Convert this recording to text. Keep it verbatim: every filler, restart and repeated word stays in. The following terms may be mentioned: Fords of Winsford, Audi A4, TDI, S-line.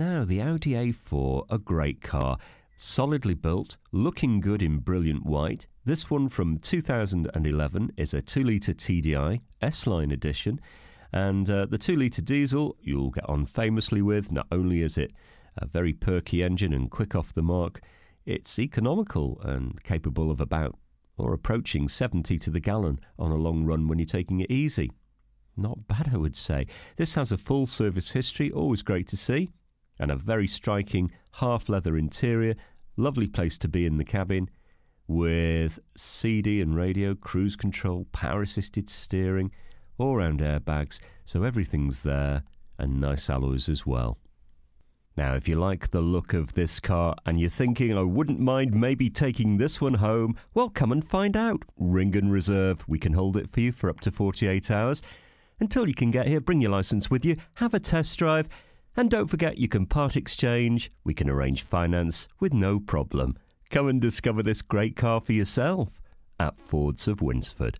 Now, the Audi A four, a great car. Solidly built, looking good in brilliant white. This one from two thousand eleven is a two litre T D I, S-line edition. And uh, the two litre diesel you'll get on famously with. Not only is it a very perky engine and quick off the mark, it's economical and capable of about or approaching seventy to the gallon on a long run when you're taking it easy. Not bad, I would say. This has a full service history, always great to see, and a very striking half-leather interior. Lovely place to be in the cabin with C D and radio, cruise control, power-assisted steering, all-round airbags, so everything's there, and nice alloys as well. Now, if you like the look of this car and you're thinking, I wouldn't mind maybe taking this one home, well, come and find out. Ring and reserve. We can hold it for you for up to forty-eight hours. Until you can get here, bring your licence with you, have a test drive, and don't forget you can part exchange. We can arrange finance with no problem. Come and discover this great car for yourself at Fords of Winsford.